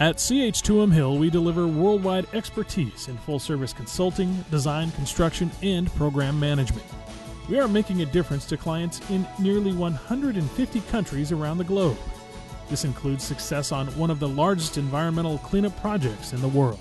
At CH2M Hill, we deliver worldwide expertise in full-service consulting, design, construction, and program management. We are making a difference to clients in nearly 150 countries around the globe. This includes success on one of the largest environmental cleanup projects in the world.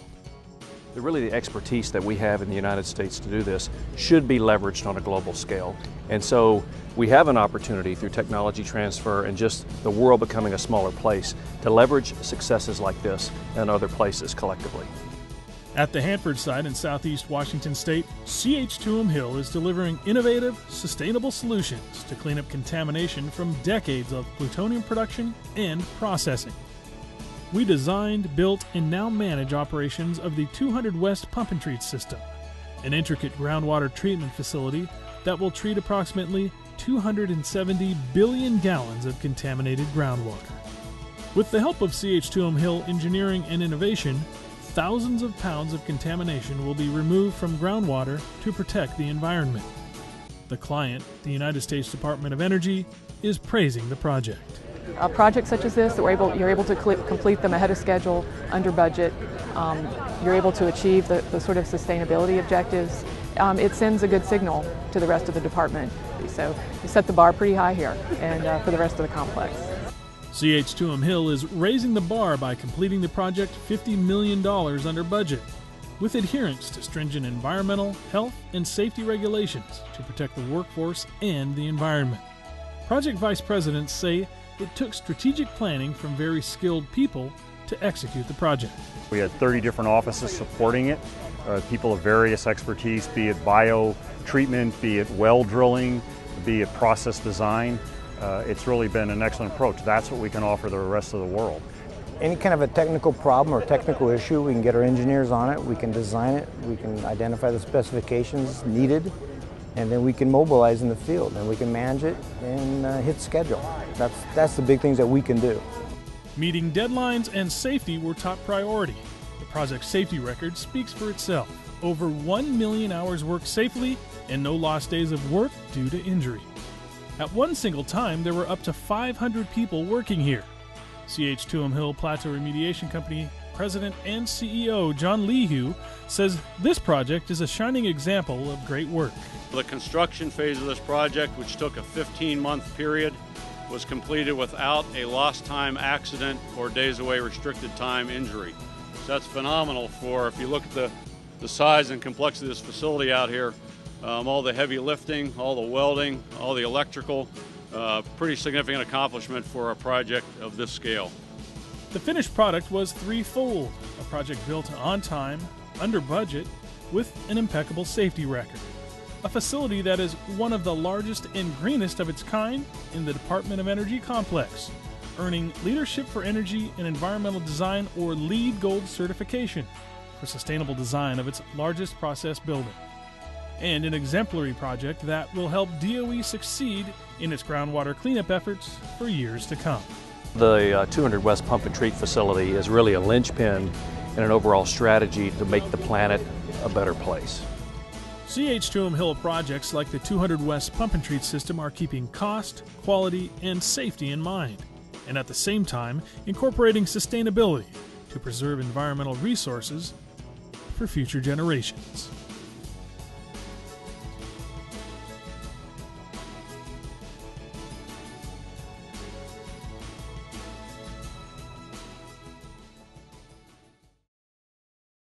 Really, the expertise that we have in the United States to do this should be leveraged on a global scale. And so we have an opportunity through technology transfer and just the world becoming a smaller place to leverage successes like this and other places collectively. At the Hanford site in southeast Washington state, CH2M Hill is delivering innovative, sustainable solutions to clean up contamination from decades of plutonium production and processing. We designed, built, and now manage operations of the 200 West Pump and Treat System, an intricate groundwater treatment facility that will treat approximately 270 billion gallons of contaminated groundwater. With the help of CH2M Hill Engineering and Innovation, thousands of pounds of contamination will be removed from groundwater to protect the environment. The client, the United States Department of Energy, is praising the project. A project such as this, that you're able to complete them ahead of schedule, under budget, you're able to achieve the sort of sustainability objectives, it sends a good signal to the rest of the department. So we set the bar pretty high here and for the rest of the complex. CH2M Hill is raising the bar by completing the project $50 million under budget, with adherence to stringent environmental, health, and safety regulations to protect the workforce and the environment. Project vice presidents say it took strategic planning from very skilled people to execute the project. We had 30 different offices supporting it, people of various expertise, be it bio treatment, be it well drilling, be it process design. It's really been an excellent approach. That's what we can offer the rest of the world. Any kind of a technical problem or technical issue, we can get our engineers on it, we can design it, we can identify the specifications needed, and then we can mobilize in the field, and we can manage it and hit schedule. That's the big things that we can do. Meeting deadlines and safety were top priority. The project's safety record speaks for itself. Over 1 million hours worked safely and no lost days of work due to injury. At one single time, there were up to 500 people working here. CH2M Hill Plateau Remediation Company President and CEO John Lehu says this project is a shining example of great work. The construction phase of this project, which took a 15-month period, was completed without a lost time accident or days away restricted time injury. So that's phenomenal for, if you look at the size and complexity of this facility out here, all the heavy lifting, all the welding, all the electrical, pretty significant accomplishment for a project of this scale. The finished product was threefold, a project built on time, under budget, with an impeccable safety record. A facility that is one of the largest and greenest of its kind in the Department of Energy complex, earning Leadership for Energy and Environmental Design or LEED Gold certification for sustainable design of its largest process building. And an exemplary project that will help DOE succeed in its groundwater cleanup efforts for years to come. The 200 West Pump and Treat facility is really a linchpin in an overall strategy to make the planet a better place. CH2M Hill projects like the 200 West Pump and Treat System are keeping cost, quality, and safety in mind, and at the same time incorporating sustainability to preserve environmental resources for future generations.